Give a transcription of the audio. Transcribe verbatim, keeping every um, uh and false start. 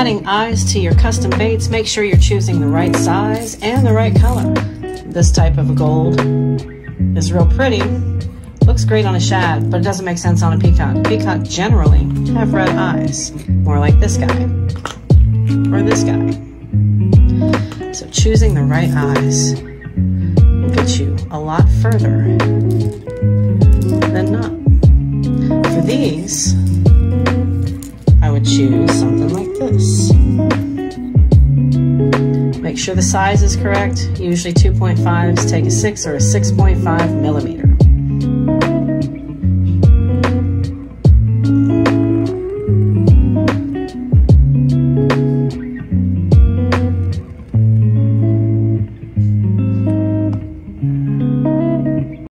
adding eyes to your custom baits, make sure you're choosing the right size and the right color. This type of gold is real pretty. Looks great on a shad, but it doesn't make sense on a peacock. Peacock generally have red eyes, more like this guy or this guy. So choosing the right eyes will get you a lot further than not. For these, I would choose something like this. Make sure the size is correct. Usually two point fives, take a six or a six point five millimeter.